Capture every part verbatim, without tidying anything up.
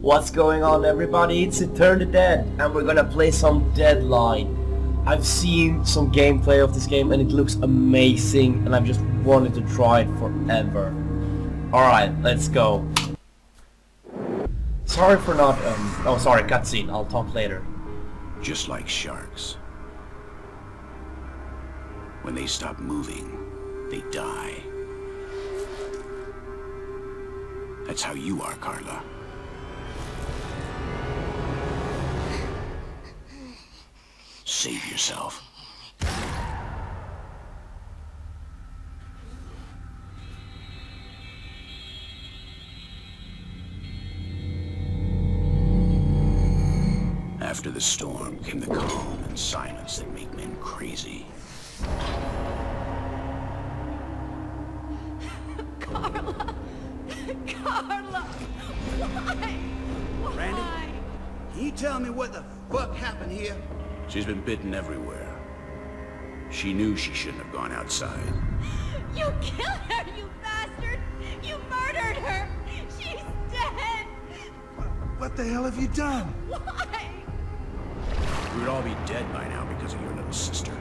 What's going on, everybody? It's It Turned the Dead, and we're gonna play some Deadlight. I've seen some gameplay of this game and it looks amazing, and I've just wanted to try it forever. Alright, let's go. Sorry for not um oh sorry, cutscene, I'll talk later. Just like sharks. When they stop moving, they die. That's how you are, Carla. Save yourself. After the storm came the calm and silence that make men crazy. Carla! Carla! Why? Why? Randy, can you tell me what the fuck happened here? She's been bitten everywhere. She knew she shouldn't have gone outside. You killed her, you bastard! You murdered her! She's dead! What the hell have you done? Why? We would all be dead by now because of your little sister.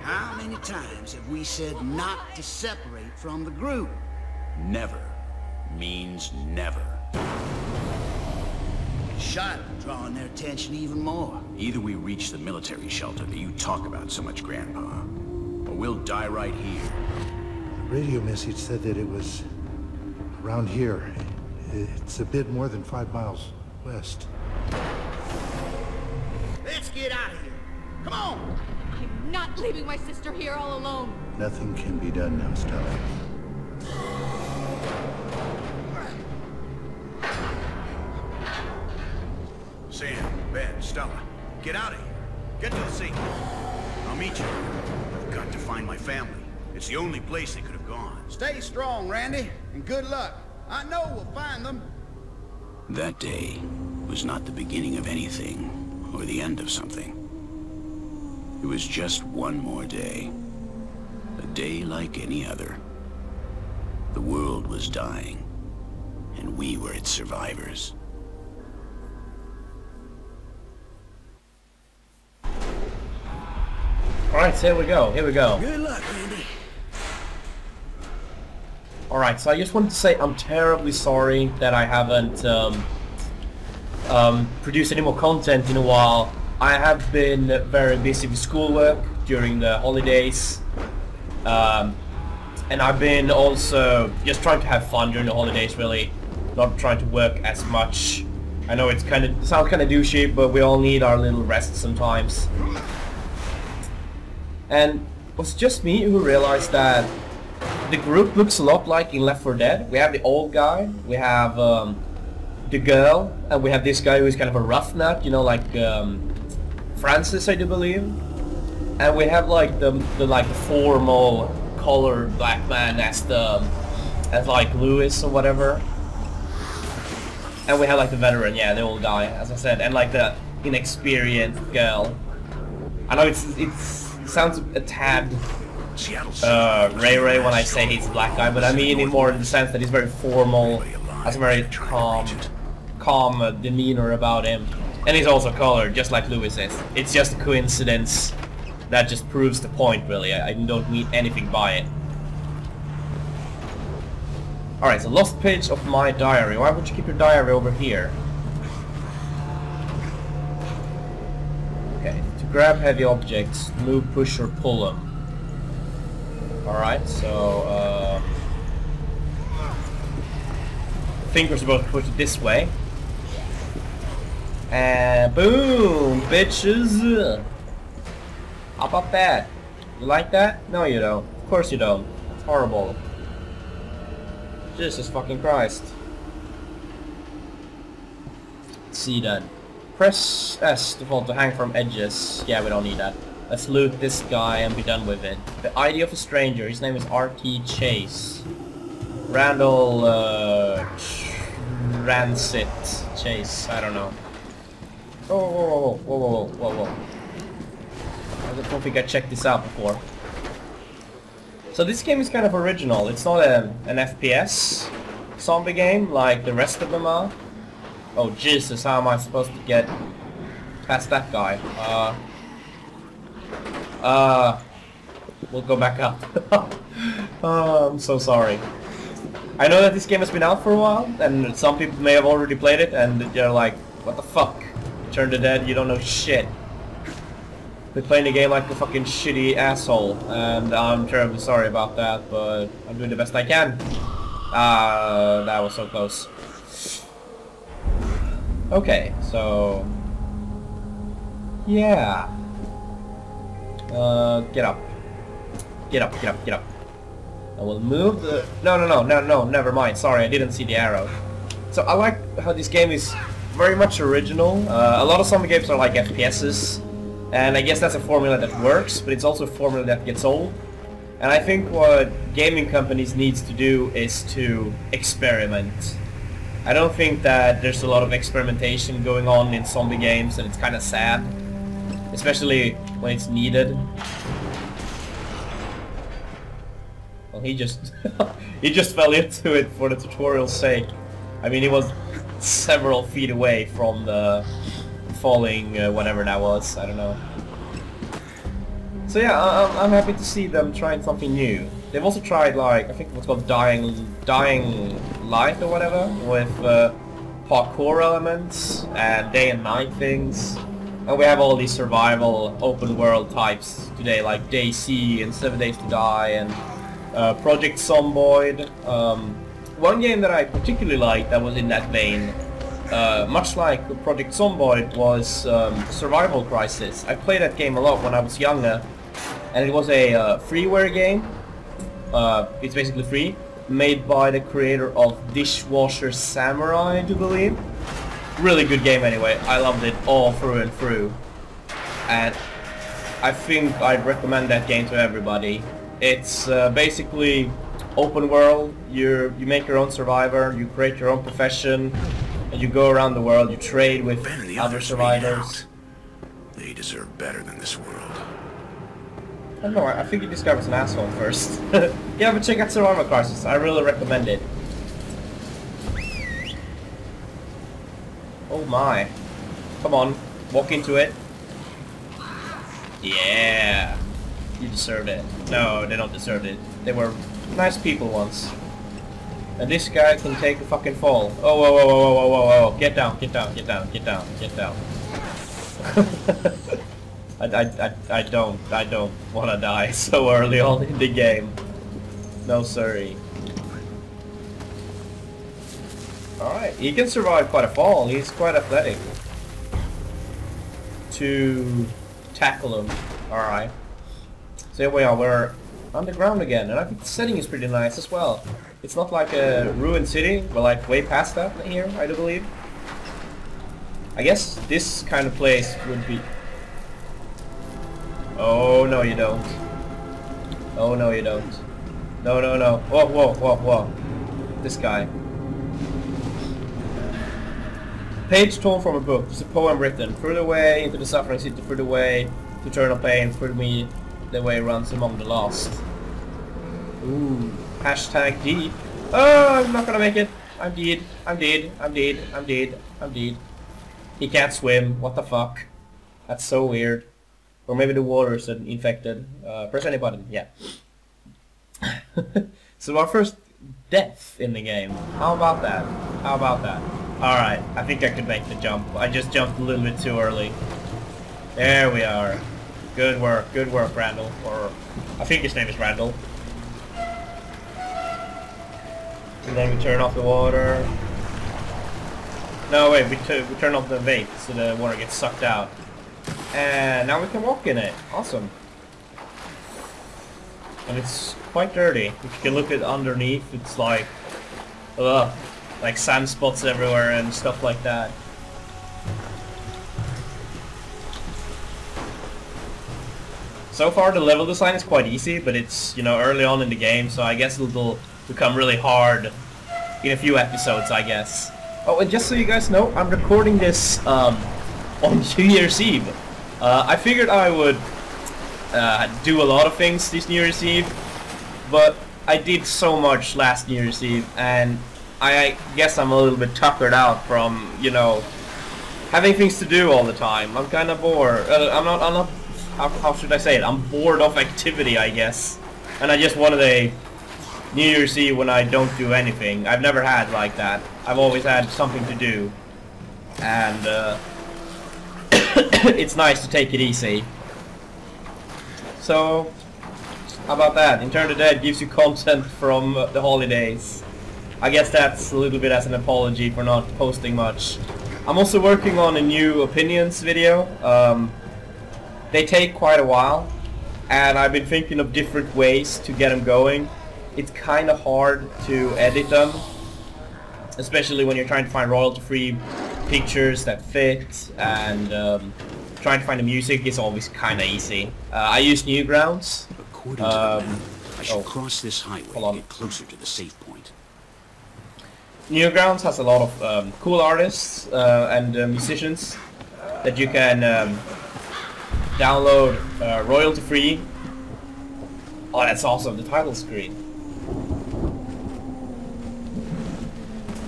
How many times have we said Why? Not to separate from the group? Never means never. Shot drawing their attention even more. Either we reach the military shelter that you talk about so much, Grandpa, or we'll die right here. The radio message said that it was around here. It's a bit more than five miles west. Let's get out of here. Come on! I'm not leaving my sister here all alone. Nothing can be done now, Stella. Stella, get out of here. Get to the sea. I'll meet you. I've got to find my family. It's the only place they could have gone. Stay strong, Randy, and good luck. I know we'll find them. That day was not the beginning of anything, or the end of something. It was just one more day. A day like any other. The world was dying, and we were its survivors. Alright, so here we go, here we go. Good luck, Randy. Alright, so I just wanted to say I'm terribly sorry that I haven't um, um, produced any more content in a while. I have been very busy with schoolwork during the holidays. Um, and I've been also just trying to have fun during the holidays, really. Not trying to work as much. I know it's kind of, it sounds kind of douchey, but we all need our little rest sometimes. And was it just me who realized that the group looks a lot like in Left four Dead? We have the old guy, we have um, the girl, and we have this guy who is kind of a roughneck, you know, like um, Francis, I do believe. And we have like the, the like formal colored black man as the as like Louis or whatever. And we have like the veteran, yeah, the old guy, as I said, and like the inexperienced girl. I know it's it's. Sounds a tad uh, Ray Ray when I say he's a black guy, but I mean it more in the sense that he's very formal, has a very calm, calm demeanor about him, and he's also colored, just like Louis is. It's just a coincidence that just proves the point, really. I, I don't mean anything by it. Alright, so lost page of my diary. Why would you keep your diary over here? Grab heavy objects, move, push, or pull them. Alright, so... Uh, the fingers are supposed to push it this way. And boom, bitches! How about that? You like that? No, you don't. Of course you don't. It's horrible. Jesus fucking Christ. Let's see then. Press S to fall to hang from edges. Yeah, we don't need that. Let's loot this guy and be done with it. The I D of a stranger. His name is R T Chase. Randall... Uh, Transit Chase. I don't know. Oh, whoa, whoa, whoa, whoa, whoa, whoa, whoa. I don't think I checked this out before. So this game is kind of original. It's not a, an F P S zombie game like the rest of them are. Oh Jesus, how am I supposed to get past that guy? Uh... Uh... We'll go back up. uh, I'm so sorry. I know that this game has been out for a while, and some people may have already played it, and they're like, what the fuck? You Turn the Dead, you don't know shit. They're playing the game like a fucking shitty asshole, and I'm terribly sorry about that, but I'm doing the best I can. Ah, uh, that was so close. Okay, so... yeah. Uh, get up. Get up, get up, get up. I will move the... No, no, no, no, no, never mind. Sorry, I didn't see the arrow. So I like how this game is very much original. Uh, a lot of zombie games are like F P S's, and I guess that's a formula that works, but it's also a formula that gets old. And I think what gaming companies needs to do is to experiment. I don't think that there's a lot of experimentation going on in zombie games, and it's kind of sad, especially when it's needed. Well, he just he just fell into it for the tutorial's sake. I mean, he was several feet away from the falling uh, whatever that was. I don't know. So yeah, I I'm happy to see them trying something new. They've also tried, like, I think what's called dying dying light or whatever, with uh, parkour elements and day and night things. And we have all these survival open world types today, like DayZ and Seven Days to Die and Uh, Project Zomboid. Um, one game that I particularly liked that was in that vein, uh, much like Project Zomboid, was um, Survival Crisis. I played that game a lot when I was younger, and it was a uh, freeware game. Uh, it's basically free, made by the creator of Dishwasher Samurai, I do believe. Really good game anyway. I loved it all through and through, and I think I'd recommend that game to everybody. It's uh, basically open world. You you make your own survivor, you create your own profession, and you go around the world, you trade with the other survivors. They deserve better than this world. I don't know, I think he discovers an asshole first. Yeah, but check out Survival Crisis, I really recommend it. Oh my. Come on, walk into it. Yeah. You deserved it. No, they don't deserve it. They were nice people once. And this guy can take a fucking fall. Oh, whoa, whoa, whoa, whoa, whoa, whoa. Get down, get down, get down, get down, get down. I, I, I, I don't, I don't want to die so early on in the game. No, sorry. Alright, he can survive quite a fall. He's quite athletic. To tackle him. Alright. So here we are, we're underground again, and I think the setting is pretty nice as well. It's not like a ruined city, we're like way past that here, I do believe. I guess this kind of place would be... Oh no you don't. Oh no you don't. No no no. Whoa whoa whoa whoa. This guy. Page torn from a book, it's a poem written. Through the way, into the suffering city, through the way, to eternal pain, through me. The way runs among the lost. Ooh, hashtag deed. Oh, I'm not gonna make it. I'm deed. I'm deed. I'm deed. I'm deed. I'm deed. He can't swim. What the fuck? That's so weird. Or maybe the water is infected. Uh, press any button. Yeah. So our first death in the game. How about that? How about that? All right. I think I could make the jump. I just jumped a little bit too early. There we are. Good work, good work, Randall. Or I think his name is Randall. And then we turn off the water. No, wait, we, t we turn off the vape so the water gets sucked out. And now we can walk in it. Awesome. And it's quite dirty. If you can look at underneath, it's like... ugh. Like sand spots everywhere and stuff like that. So far the level design is quite easy, but it's, you know, early on in the game, so I guess it'll become really hard in a few episodes, I guess. Oh, and just so you guys know, I'm recording this um, on New Year's Eve. Uh, I figured I would uh, do a lot of things this New Year's Eve, but I did so much last New Year's Eve, and I, I guess I'm a little bit tuckered out from, you know, having things to do all the time. I'm kind of bored. Uh, I'm not, I'm not, how, how should I say it? I'm bored of activity, I guess. And I just wanted a New Year's Eve when I don't do anything. I've never had like that. I've always had something to do. And, uh, it's nice to take it easy. So, how about that? It Turned the Dead gives you content from the holidays. I guess that's a little bit as an apology for not posting much. I'm also working on a new opinions video. Um, they take quite a while, and I've been thinking of different ways to get them going. It's kind of hard to edit them, especially when you're trying to find royalty-free pictures that fit, and um, trying to find the music is always kind of easy. Uh, I use Newgrounds. According to um, the map, I should oh, cross this highway and get closer to the safe point. Newgrounds has a lot of um, cool artists uh, and uh, musicians that you can um, download uh, royalty-free. Oh, that's awesome, the title screen.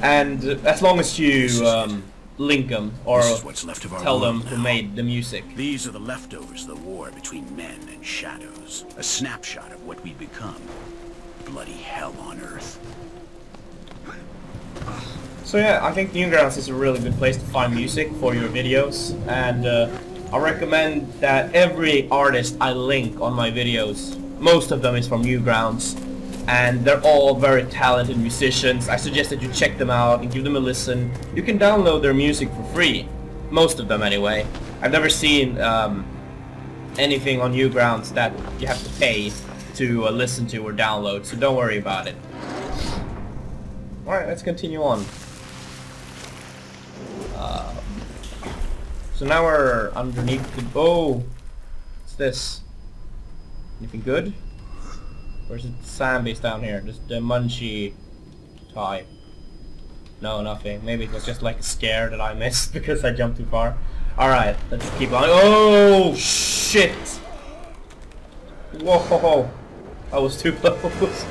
And uh, as long as you um, link them or what's left of our tell them now. Who made the music. These are the leftovers of the war between men and shadows. A snapshot of what we've become. Bloody hell on earth. So yeah, I think Newgrounds is a really good place to find music for your videos, and uh, I recommend that every artist I link on my videos, most of them is from Newgrounds, and they're all very talented musicians. I suggest that you check them out and give them a listen. You can download their music for free, most of them anyway. I've never seen um, anything on Newgrounds that you have to pay to uh, listen to or download, so don't worry about it. Alright, let's continue on. Uh, so now we're underneath the... Oh! What's this? Anything good? Or is it zombies down here? Just the munchie type. No, nothing. Maybe it was just like a scare that I missed because I jumped too far. Alright, let's keep on. Oh, shit! Whoa, ho, ho. I was too close.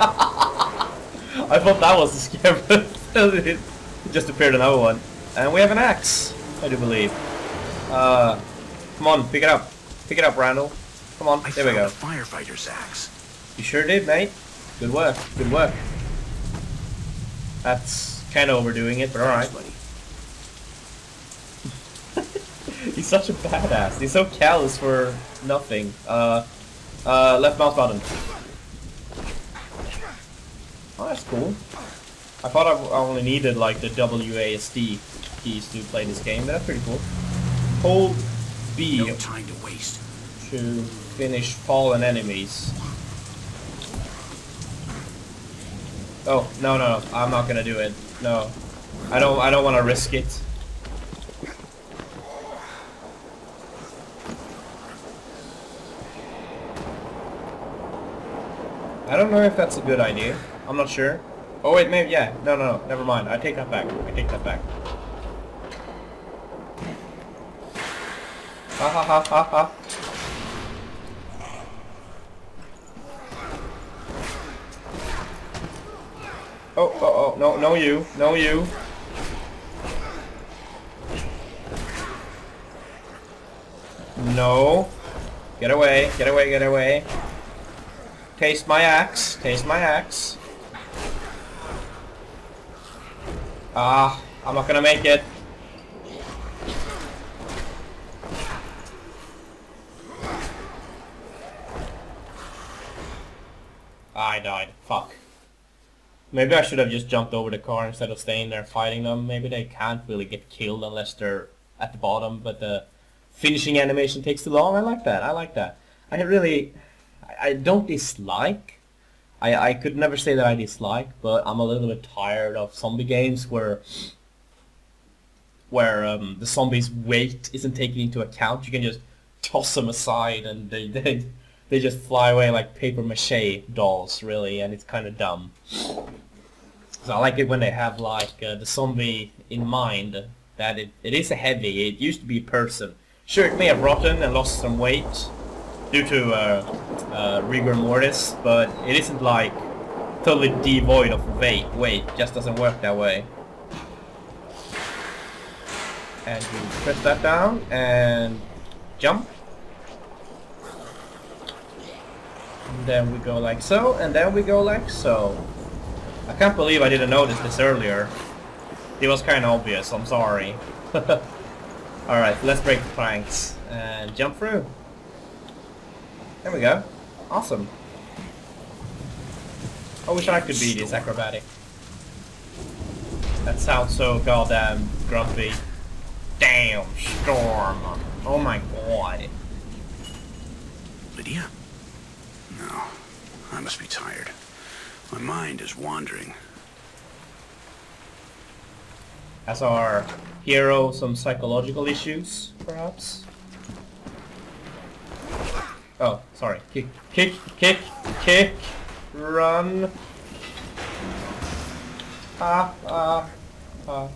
I thought that was the scare, but it just appeared another one. And we have an axe, I do believe. Uh, come on, pick it up. Pick it up, Randall. Come on, I there we go. Found a firefighter's axe. You sure did, mate. Good work, good work. That's kind of overdoing it, but alright. He's such a badass. He's so callous for nothing. Uh, uh, left mouse button. Oh, that's cool. I thought I, w I only needed like the W A S D keys to play this game, but that's pretty cool. Hold B no time to waste to finish fallen enemies. Oh no no! I'm not gonna do it. No, I don't. I don't want to risk it. I don't know if that's a good idea. I'm not sure. Oh wait, maybe, yeah. No, no, no. Never mind. I take that back. I take that back. Ha ha ha ha ha. Oh, oh, oh. No, no you. No you. No. Get away. Get away. Get away. Taste my axe. Taste my axe. Ah, I'm not gonna make it. I died. Fuck. Maybe I should have just jumped over the car instead of staying there fighting them. Maybe they can't really get killed unless they're at the bottom, but the finishing animation takes too long. I like that. I like that. I really... I don't dislike. I, I could never say that I dislike, but I'm a little bit tired of zombie games where where um, the zombies' weight isn't taken into account. You can just toss them aside and they, they, they just fly away like paper mache dolls, really, and it's kind of dumb. So I like it when they have like uh, the zombie in mind, that it, it is a heavy, it used to be a person. Sure, it may have rotten and lost some weight due to uh, uh, rigor mortis, but it isn't like totally devoid of weight. Weight just doesn't work that way. And you press that down and jump. And then we go like so, and then we go like so. I can't believe I didn't notice this earlier. It was kind of obvious, I'm sorry. Alright, let's break the planks and jump through. There we go. Awesome. I wish I could be this acrobatic. That sounds so goddamn grumpy. Damn storm. Oh my god. Lydia? No. I must be tired. My mind is wandering. As our hero, some psychological issues, perhaps? Oh, sorry. Kick, kick, kick, kick, run. Ah, ah, ah.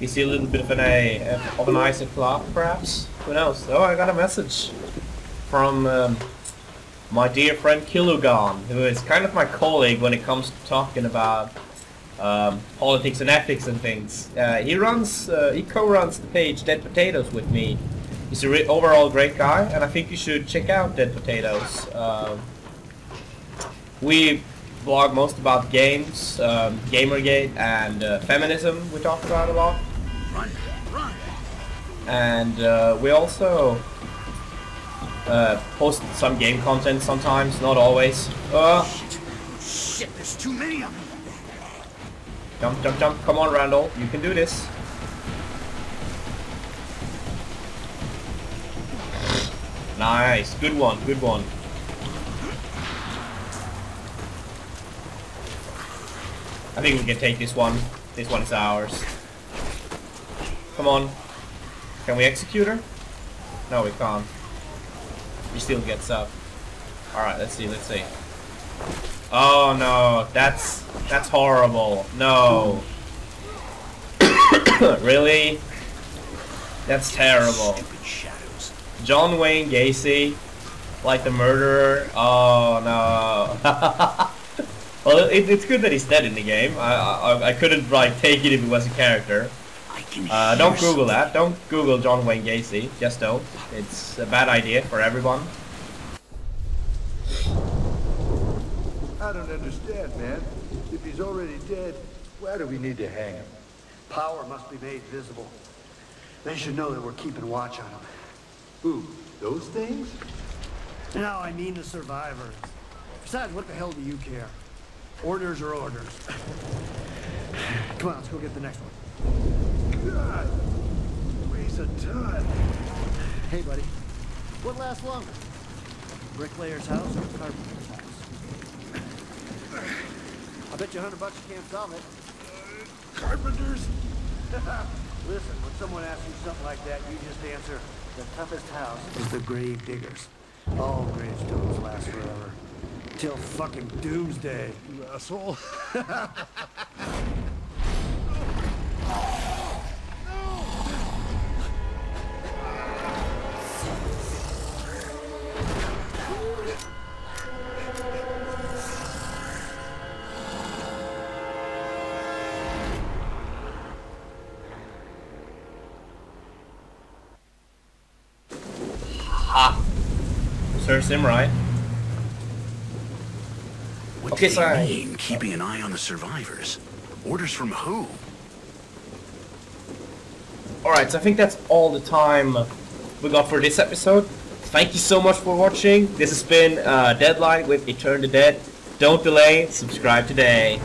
You see a little bit of an, a, of an Isaac Clarke, perhaps? Who knows? Oh, I got a message from um, my dear friend Kilugan, who is kind of my colleague when it comes to talking about um, politics and ethics and things. Uh, he runs, uh, he co-runs the page Dead Potatoes with me. He's an overall great guy, and I think you should check out Dead Potatoes. Uh, we blog most about games, um, Gamergate, and uh, feminism. We talk about a lot. And uh, we also uh, post some game content sometimes, not always. Uh, Shit. Shit, there's too many of them. Jump, jump, jump. Come on, Randall. You can do this. Nice. Good one. Good one. I think we can take this one. This one is ours. Come on. Can we execute her? No, we can't. She still gets up. Alright, let's see, let's see. Oh no, that's that's horrible. No. Really? That's terrible. John Wayne Gacy, like the murderer. Oh no. Well, it, it's good that he's dead in the game. I, I, I couldn't like take it if he was a character. Uh, don't Google that. Don't Google John Wayne Gacy. Just don't. It's a bad idea for everyone. I don't understand, man. If he's already dead, why do we need to hang him? Power must be made visible. They should know that we're keeping watch on him. Who? Those things? No, I mean the survivors. Besides, what the hell do you care? Orders are orders. Come on, let's go get the next one. God, waste of time. Hey, buddy. What lasts longer? Bricklayer's house or carpenter's house? I bet you a hundred bucks you can't solve it. Uh, carpenters? Listen, when someone asks you something like that, you just answer, the toughest house is the grave diggers. All gravestones last forever. Till fucking doomsday, you asshole. Ha! Sir Samurai. What do they mean, keeping an eye on the survivors? Orders from who? Alright, so I think that's all the time we got for this episode. Thank you so much for watching. This has been uh, Deadlight with It Turned the Dead. Don't delay, subscribe today.